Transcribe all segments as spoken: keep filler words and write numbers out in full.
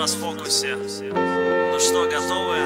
расфокусе. Ну что, готовы?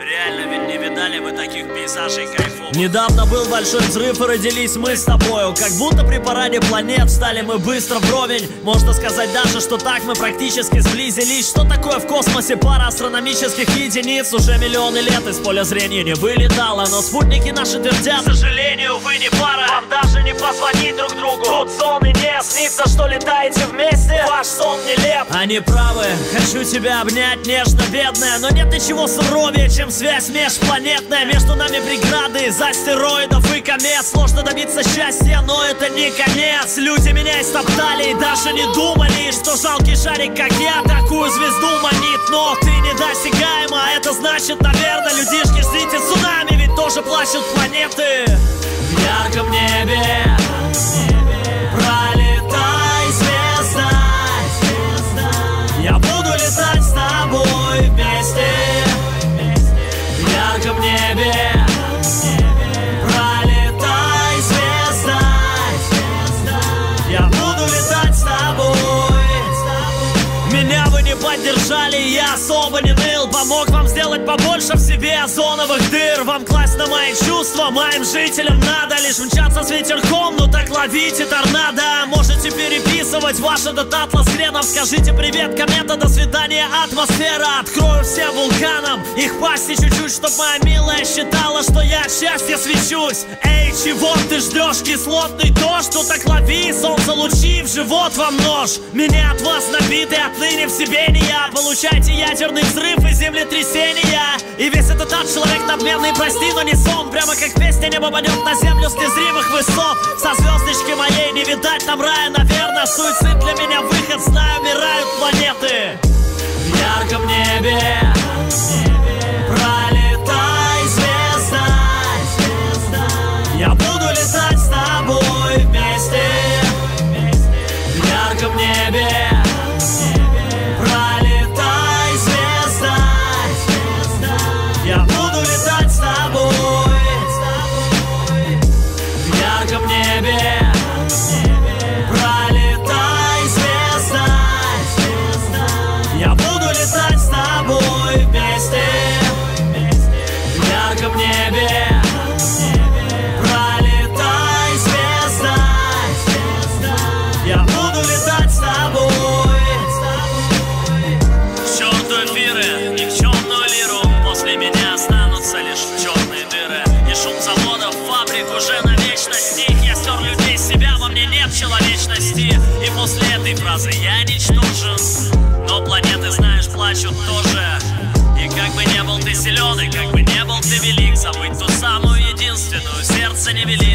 Реально, ведь не видали вы таких пейзажей кайфовых. Недавно был большой взрыв и родились мы с тобою. Как будто при параде планет стали мы быстро вровень. Можно сказать даже, что так мы практически сблизились. Что такое в космосе пара астрономических единиц? Уже миллионы лет из поля зрения не вылетало, но спутники наши твердят: к сожалению, вы не пара, вам даже не позвонить друг другу, тут зоны нет. Снится, что летаете вместе, ваш сон нелеп. Они правы, хочу тебя обнять нежно, бедная, но нет ничего суровее, чем связь межпланетная. Между нами преграды из астероидов и комет. Сложно добиться счастья, но это не конец. Люди меня истоптали и даже не думали, что жалкий шарик, как я, такую звезду манит. Но ты недосягаема, это значит, наверное, людишки, ждите цунами, ведь тоже плачут планеты. В ярком небе пролетай, звезда, я буду летать с тобой вместе. В ярком небе поддержали, я особо не ныл, помог вам сделать побольше в себе озоновых дыр. Вам класть на мои чувства, моим жителям надо лишь мчаться с ветерком, ну так ловите торнадо. Можете переписывать ваш этот атлас хреном. Скажите привет, комета, до свидания, атмосфера. Открою все вулканам их пасти чуть-чуть, чтоб моя милая считала, что я от счастья свечусь. Эй, чего ты ждешь, кислотный дождь? Ну так лови, солнце лучи, в живот вам нож. Меня от вас набиты, отныне в себе не получайте ядерный взрыв и землетрясения. И весь этот ад человек надменный, прости, но не сон. Прямо как песня не попадет на землю с незримых высот. Со звездочки моей не видать там рая, наверное. Суицид для меня выход, знаю, умирают планеты. В ярком небе пролетай, звезда, я буду летать с тобой вместе. В ярком небе после этой фразы я ничтожен, но планеты, знаешь, плачут тоже. И как бы не был ты силен, и как бы не был ты велик, забыть ту самую единственную сердце не велик.